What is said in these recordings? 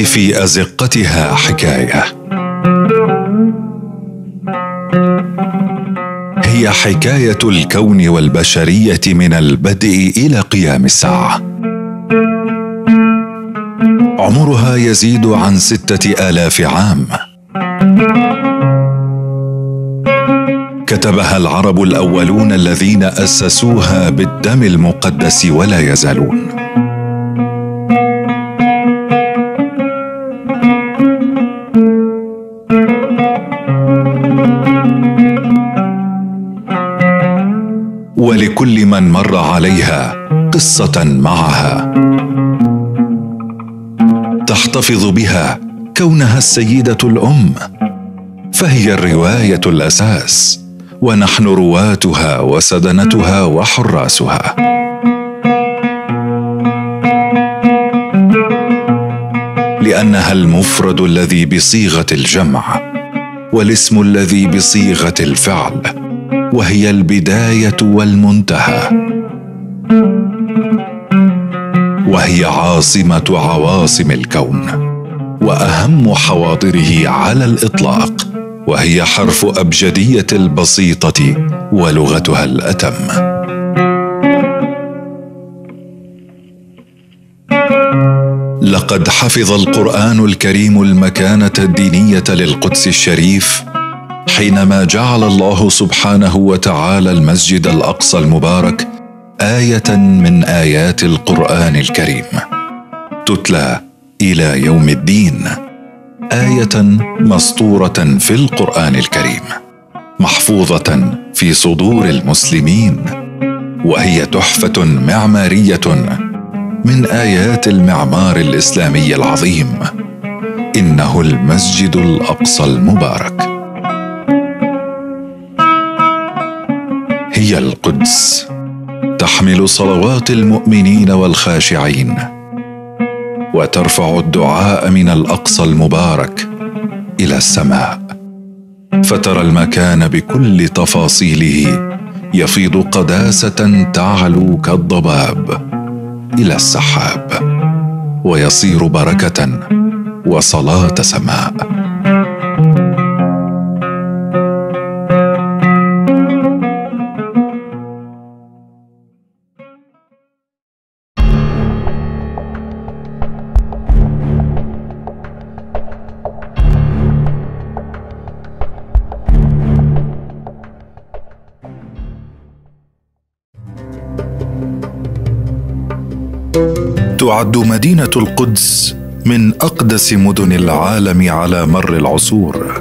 للناس في أزقتها حكاية، هي حكاية الكون والبشرية من البدء إلى قيام الساعة. عمرها يزيد عن 6000 عام. كتبها العرب الأولون الذين أسسوها بالدم المقدس ولا يزالون. ولكل من مر عليها قصة معها تحتفظ بها كونها السيدة الأم، فهي الرواية الأساس، ونحن رواتها وسدنتها وحراسها. لأنها المفرد الذي بصيغة الجمع، والاسم الذي بصيغة الفعل، وهي البداية والمنتهى، وهي عاصمة عواصم الكون وأهم حواضره على الإطلاق، وهي حرف أبجدية البسيطة ولغتها الأتم. لقد حفظ القرآن الكريم المكانة الدينية للقدس الشريف حينما جعل الله سبحانه وتعالى المسجد الأقصى المبارك آية من آيات القرآن الكريم تتلى إلى يوم الدين، آية مسطورة في القرآن الكريم محفوظة في صدور المسلمين، وهي تحفة معمارية من آيات المعمار الإسلامي العظيم. إنه المسجد الأقصى المبارك، هي القدس، تحمل صلوات المؤمنين والخاشعين، وترفع الدعاء من الأقصى المبارك إلى السماء، فترى المكان بكل تفاصيله يفيض قداسة تعلو كالضباب إلى السحاب، ويصير بركة وصلاة سماء. تعد مدينة القدس من أقدس مدن العالم على مر العصور،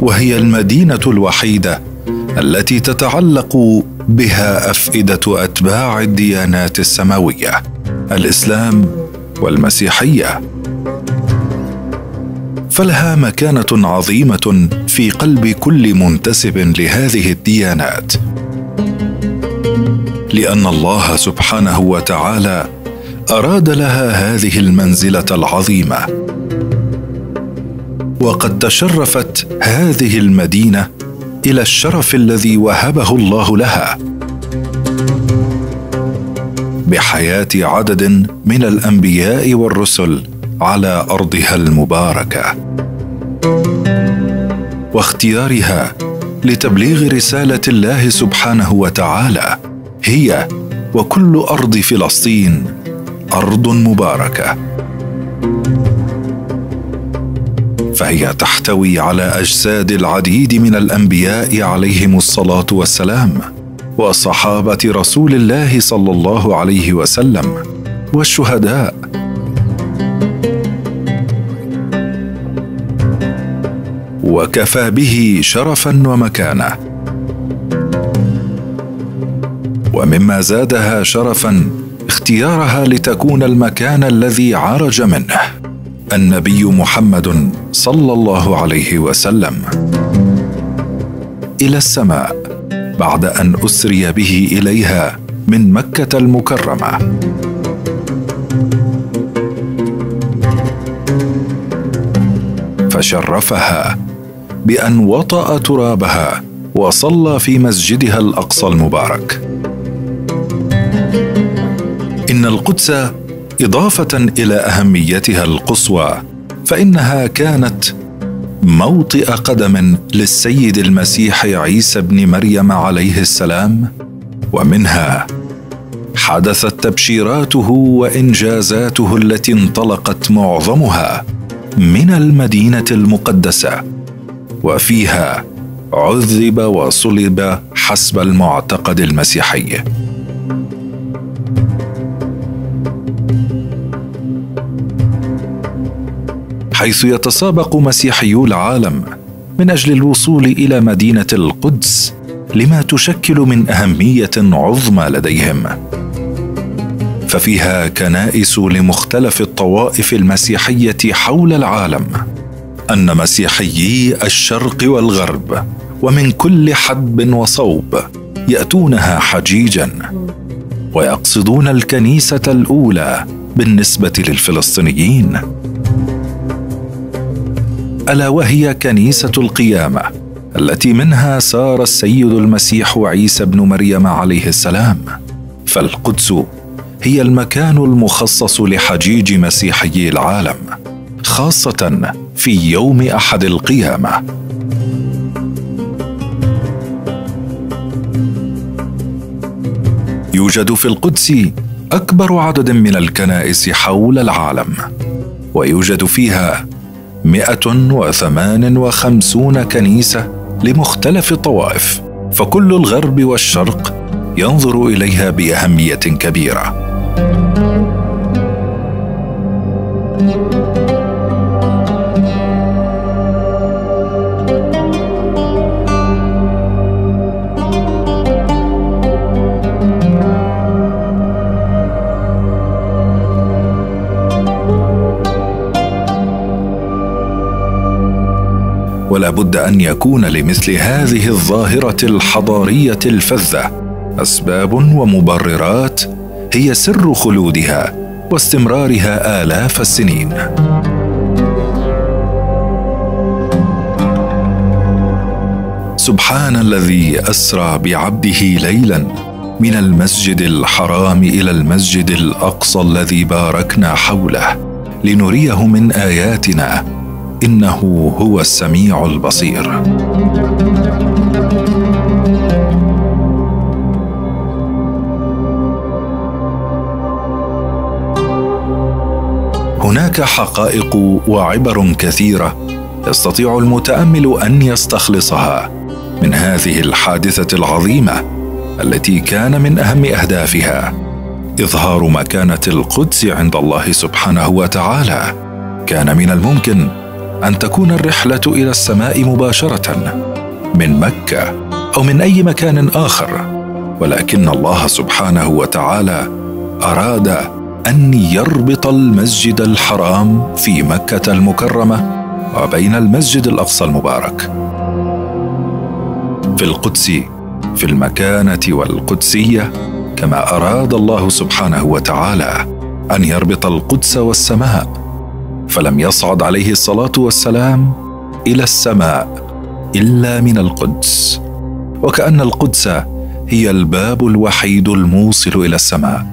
وهي المدينة الوحيدة التي تتعلق بها أفئدة أتباع الديانات السماوية، الإسلام والمسيحية، فلها مكانة عظيمة في قلب كل منتسب لهذه الديانات، لأن الله سبحانه وتعالى أراد لها هذه المنزلة العظيمة. وقد تشرفت هذه المدينة إلى الشرف الذي وهبه الله لها بحياة عدد من الأنبياء والرسل على أرضها المباركة، واختيارها لتبليغ رسالة الله سبحانه وتعالى. هي وكل أرض فلسطين أرض مباركة، فهي تحتوي على أجساد العديد من الأنبياء عليهم الصلاة والسلام، وصحابة رسول الله صلى الله عليه وسلم، والشهداء، وكفى به شرفاً ومكانة. ومما زادها شرفاً اختيارها لتكون المكان الذي عرج منه النبي محمد صلى الله عليه وسلم إلى السماء، بعد أن أسري به إليها من مكة المكرمة. فشرفها بأن وطأ ترابها وصلى في مسجدها الأقصى المبارك. إن القدس إضافة إلى أهميتها القصوى، فإنها كانت موطئ قدم للسيد المسيح عيسى بن مريم عليه السلام، ومنها حدثت تبشيراته وإنجازاته التي انطلقت معظمها من المدينة المقدسة، وفيها عذب وصلب حسب المعتقد المسيحي. حيث يتسابق مسيحيو العالم من أجل الوصول إلى مدينة القدس لما تشكل من أهمية عظمى لديهم، ففيها كنائس لمختلف الطوائف المسيحية حول العالم، أن مسيحيي الشرق والغرب ومن كل حدب وصوب يأتونها حجيجاً، ويقصدون الكنيسة الأولى بالنسبة للفلسطينيين، ألا وهي كنيسة القيامة التي منها سار السيد المسيح عيسى بن مريم عليه السلام. فالقدس هي المكان المخصص لحجيج مسيحي العالم، خاصة في يوم أحد القيامة. يوجد في القدس أكبر عدد من الكنائس حول العالم، ويوجد فيها 158 كنيسة لمختلف الطوائف، فكل الغرب والشرق ينظر إليها بأهمية كبيرة. ولا بد أن يكون لمثل هذه الظاهرة الحضارية الفذة أسباب ومبررات هي سر خلودها واستمرارها آلاف السنين. سبحان الذي أسرى بعبده ليلا من المسجد الحرام إلى المسجد الأقصى الذي باركنا حوله لنريه من آياتنا إنه هو السميع البصير. هناك حقائق وعبر كثيرة يستطيع المتأمل أن يستخلصها من هذه الحادثة العظيمة التي كان من أهم أهدافها إظهار مكانة القدس عند الله سبحانه وتعالى. كان من الممكن أن تكون الرحلة إلى السماء مباشرة من مكة أو من أي مكان آخر، ولكن الله سبحانه وتعالى أراد أن يربط المسجد الحرام في مكة المكرمة وبين المسجد الأقصى المبارك. في القدس في المكانة والقدسية، كما أراد الله سبحانه وتعالى أن يربط القدس والسماء، فلم يصعد عليه الصلاة والسلام إلى السماء إلا من القدس، وكأن القدس هي الباب الوحيد الموصل إلى السماء.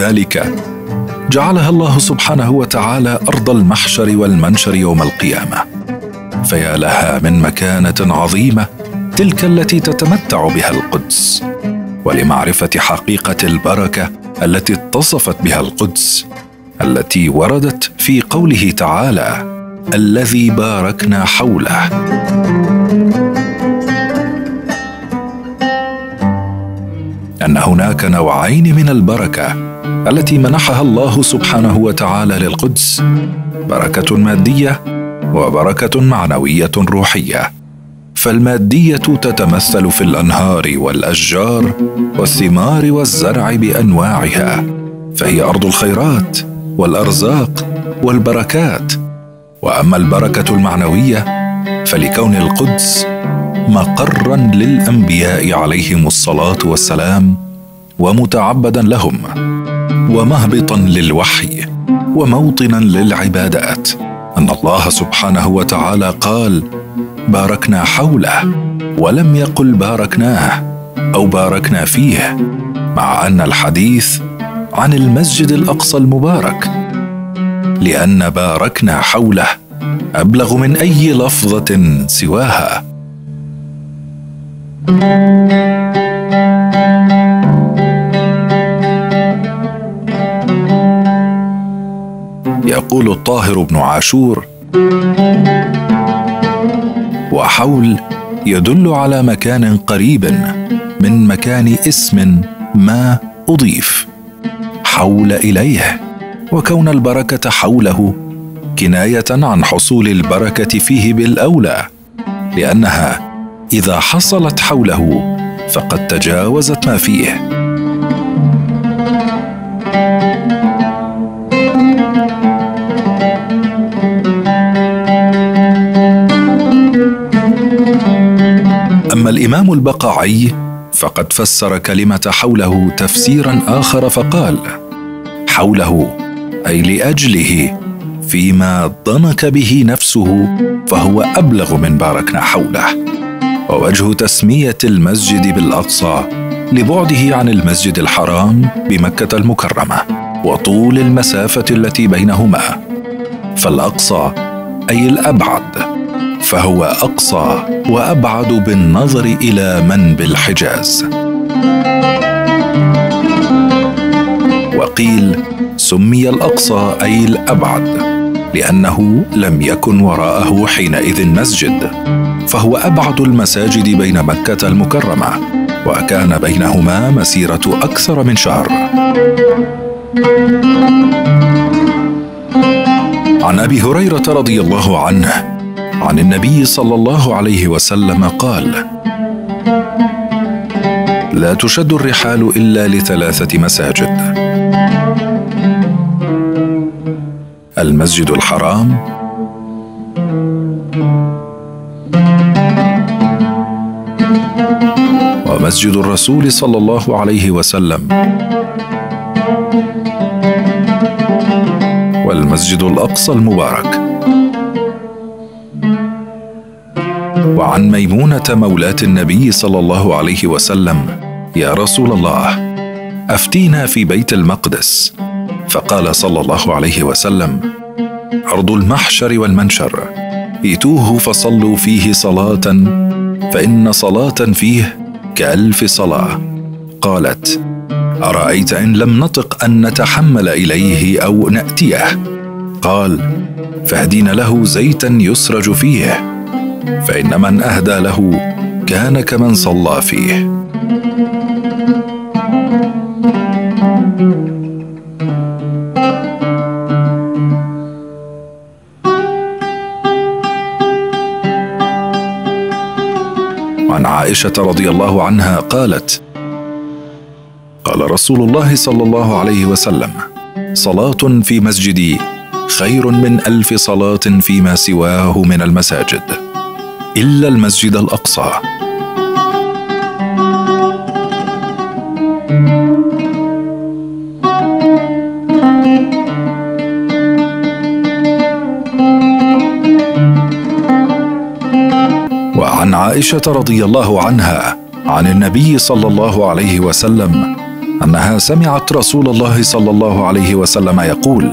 لذلك جعلها الله سبحانه وتعالى أرض المحشر والمنشر يوم القيامة، فيا لها من مكانة عظيمة تلك التي تتمتع بها القدس. ولمعرفة حقيقة البركة التي اتصفت بها القدس، التي وردت في قوله تعالى: الذي باركنا حوله، أن هناك نوعين من البركة التي منحها الله سبحانه وتعالى للقدس: بركة مادية وبركة معنوية روحية. فالمادية تتمثل في الأنهار والأشجار والثمار والزرع بأنواعها، فهي أرض الخيرات والأرزاق والبركات. وأما البركة المعنوية فلكون القدس مقرا للأنبياء عليهم الصلاة والسلام، ومتعبدا لهم، ومهبطا للوحي، وموطنا للعبادات، أن الله سبحانه وتعالى قال: باركنا حوله، ولم يقل باركناه أو باركنا فيه، مع أن الحديث عن المسجد الأقصى المبارك، لأن باركنا حوله أبلغ من أي لفظة سواها. يقول الطاهر بن عاشور: وحول يدل على مكان قريب من مكان اسم ما أضيف حول إليه، وكون البركة حوله كناية عن حصول البركة فيه بالأولى، لأنها إذا حصلت حوله فقد تجاوزت ما فيه. أما الإمام البقاعي فقد فسر كلمة حوله تفسيرا آخر فقال: حوله أي لأجله، فيما ضنك به نفسه فهو أبلغ من باركنا حوله. ووجه تسمية المسجد بالأقصى لبعده عن المسجد الحرام بمكة المكرمة، وطول المسافة التي بينهما، فالأقصى أي الأبعد، فهو أقصى وأبعد بالنظر إلى من بالحجاز. وقيل سمي الأقصى أي الأبعد لأنه لم يكن وراءه حينئذ مسجد، فهو أبعد المساجد بين مكة المكرمة، وكان بينهما مسيرة أكثر من شهر. عن أبي هريرة رضي الله عنه عن النبي صلى الله عليه وسلم قال: لا تشد الرحال إلا لثلاثة مساجد: المسجد الحرام، ومسجد الرسول صلى الله عليه وسلم، والمسجد الأقصى المبارك. وعن ميمونة مولاة النبي صلى الله عليه وسلم: يا رسول الله، أفتينا في بيت المقدس. فقال صلى الله عليه وسلم: عرض المحشر والمنشر، ائتوه فصلوا فيه صلاة، فإن صلاة فيه كألف صلاة. قالت: أرأيت إن لم نطق أن نتحمل إليه أو نأتيه؟ قال: فاهدين له زيتا يسرج فيه، فإن من أهدى له كان كمن صلى فيه. عن عائشة رضي الله عنها قالت: قال رسول الله صلى الله عليه وسلم: صلاة في مسجدي خير من 1000 صلاة فيما سواه من المساجد، إلا المسجد الأقصى. وعن عائشة رضي الله عنها عن النبي صلى الله عليه وسلم أنها سمعت رسول الله صلى الله عليه وسلم يقول: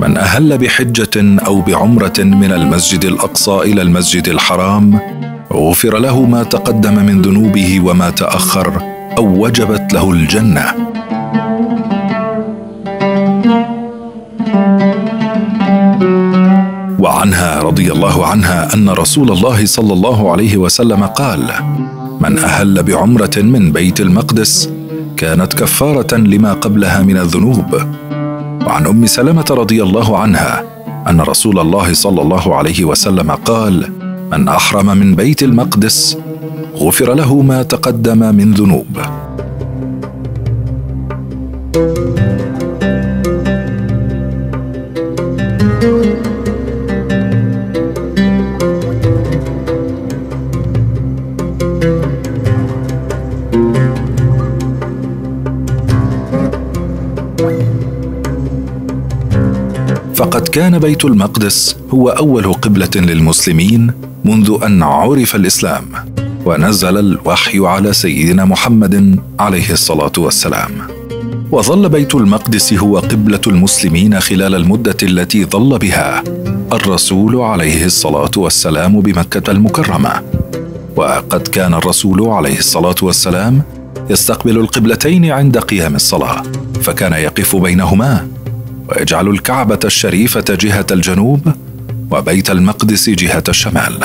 من أهل بحجة أو بعمرة من المسجد الأقصى إلى المسجد الحرام غفر له ما تقدم من ذنوبه وما تأخر، أو وجبت له الجنة. وعنها رضي الله عنها أن رسول الله صلى الله عليه وسلم قال: من أهل بعمرة من بيت المقدس كانت كفارة لما قبلها من الذنوب. وعن أم سلمة رضي الله عنها أن رسول الله صلى الله عليه وسلم قال: من أحرم من بيت المقدس غفر له ما تقدم من ذنوب. فقد كان بيت المقدس هو أول قبلة للمسلمين منذ أن عرف الإسلام، ونزل الوحي على سيدنا محمد عليه الصلاة والسلام. وظل بيت المقدس هو قبلة المسلمين خلال المدة التي ظل بها الرسول عليه الصلاة والسلام بمكة المكرمة. وقد كان الرسول عليه الصلاة والسلام يستقبل القبلتين عند قيام الصلاة، فكان يقف بينهما ويجعل الكعبة الشريفة جهة الجنوب وبيت المقدس جهة الشمال.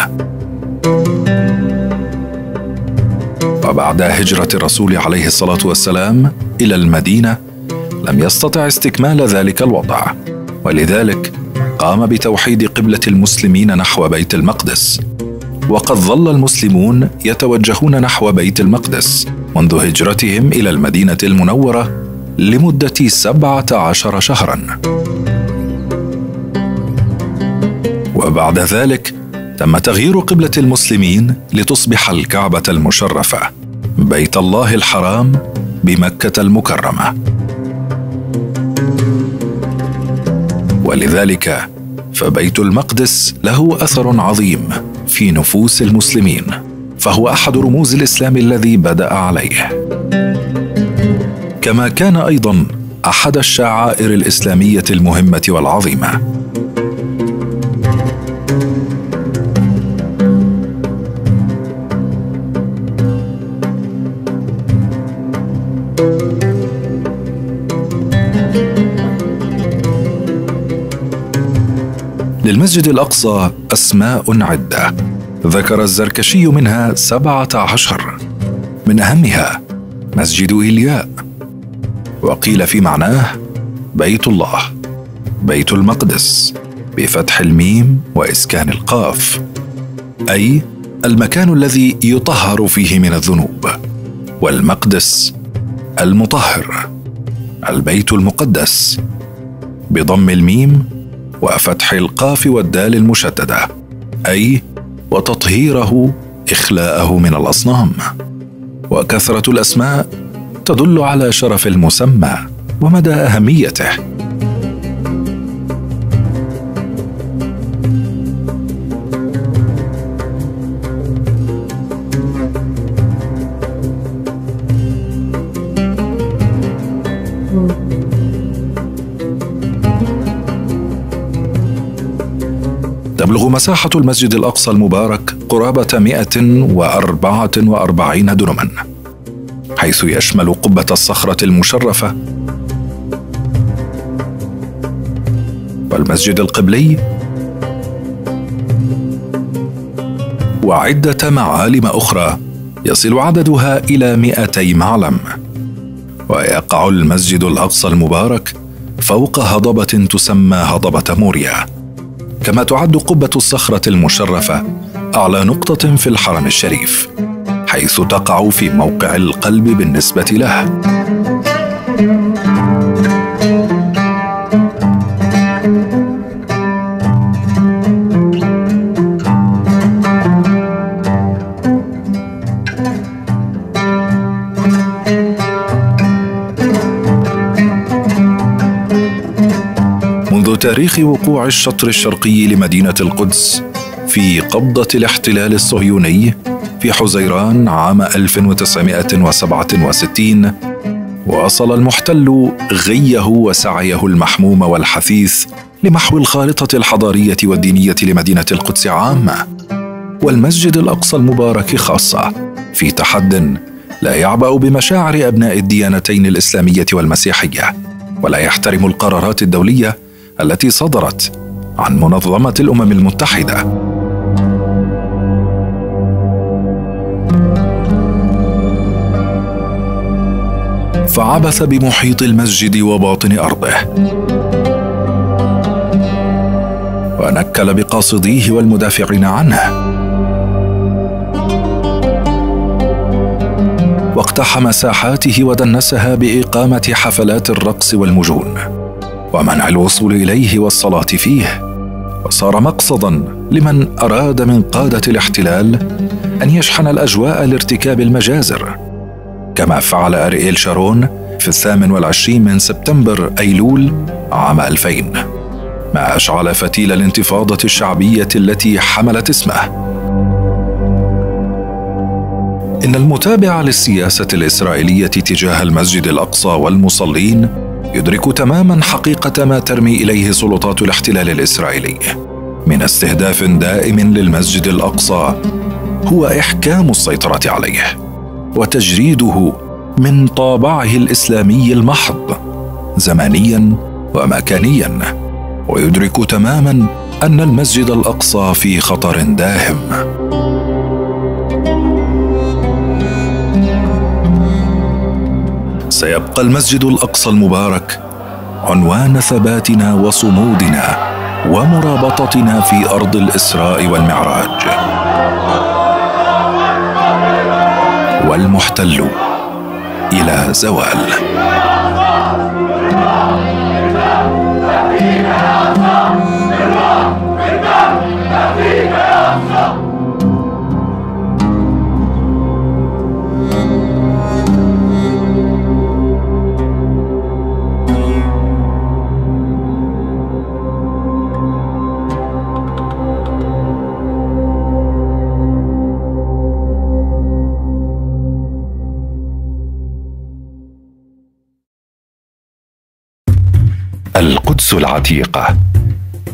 وبعد هجرة الرسول عليه الصلاة والسلام إلى المدينة لم يستطع استكمال ذلك الوضع، ولذلك قام بتوحيد قبلة المسلمين نحو بيت المقدس. وقد ظل المسلمون يتوجهون نحو بيت المقدس منذ هجرتهم إلى المدينة المنورة لمدة 17 شهراً. وبعد ذلك تم تغيير قبلة المسلمين لتصبح الكعبة المشرفة بيت الله الحرام بمكة المكرمة. ولذلك فبيت المقدس له أثر عظيم في نفوس المسلمين، فهو أحد رموز الإسلام الذي بدأ عليه، كما كان أيضا أحد الشعائر الإسلامية المهمة والعظيمة. للمسجد الأقصى أسماء عدة ذكر الزركشي منها 17، من أهمها مسجد إيلياء، وقيل في معناه بيت الله، بيت المقدس بفتح الميم وإسكان القاف، أي المكان الذي يطهر فيه من الذنوب، والمقدس المطهر، البيت المقدس بضم الميم وفتح القاف والدال المشددة، أي وتطهيره إخلاءه من الأصنام. وكثرة الأسماء تدل على شرف المسمى ومدى أهميته. تبلغ مساحة المسجد الأقصى المبارك قرابة 144 دنما، حيث يشمل قبة الصخرة المشرفة والمسجد القبلي وعدة معالم أخرى يصل عددها إلى 200 معلم. ويقع المسجد الأقصى المبارك فوق هضبة تسمى هضبة موريا، كما تعد قبة الصخرة المشرفة أعلى نقطة في الحرم الشريف، حيث تقع في موقع القلب بالنسبة له. منذ تاريخ وقوع الشطر الشرقي لمدينة القدس في قبضة الاحتلال الصهيوني في حزيران عام 1967، واصل المحتل غيه وسعيه المحموم والحثيث لمحو الخارطة الحضارية والدينية لمدينة القدس عامة، والمسجد الأقصى المبارك خاصة، في تحد لا يعبأ بمشاعر أبناء الديانتين الإسلامية والمسيحية، ولا يحترم القرارات الدولية التي صدرت عن منظمة الأمم المتحدة. فعبث بمحيط المسجد وباطن أرضه، ونكل بقاصديه والمدافعين عنه، واقتحم ساحاته ودنسها بإقامة حفلات الرقص والمجون ومنع الوصول إليه والصلاة فيه، وصار مقصداً لمن أراد من قادة الاحتلال أن يشحن الأجواء لارتكاب المجازر، كما فعل أرييل شارون في 28 من سبتمبر أيلول عام 2000، ما أشعل فتيل الانتفاضة الشعبية التي حملت اسمه. إن المتابع للسياسة الإسرائيلية تجاه المسجد الأقصى والمصلين يدرك تماما حقيقة ما ترمي إليه سلطات الاحتلال الإسرائيلي من استهداف دائم للمسجد الأقصى، هو إحكام السيطرة عليه وتجريده من طابعه الإسلامي المحض زمانيا ومكانيا، ويدرك تماما أن المسجد الأقصى في خطر داهم. سيبقى المسجد الأقصى المبارك عنوان ثباتنا وصمودنا ومرابطتنا في أرض الإسراء والمعراج، والمحتل إلى زوال. القدس العتيقة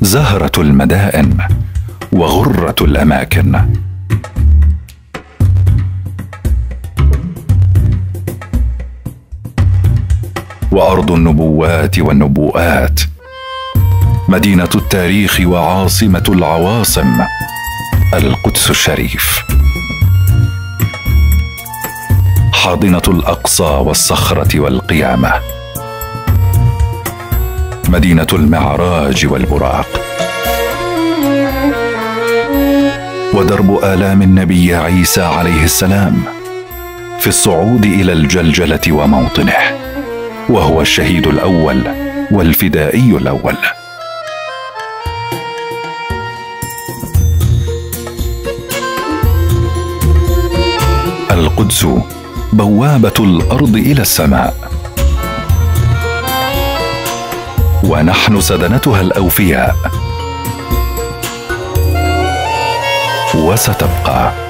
زهرة المدائن وغرة الأماكن. وأرض النبوات والنبوءات، مدينة التاريخ وعاصمة العواصم، القدس الشريف. حاضنة الأقصى والصخرة والقيامة، مدينة المعراج والبراق، ودرب آلام النبي عيسى عليه السلام في الصعود إلى الجلجلة وموطنه، وهو الشهيد الأول والفدائي الأول. القدس بوابة الأرض إلى السماء، ونحن سدنتها الأوفياء، وستبقى.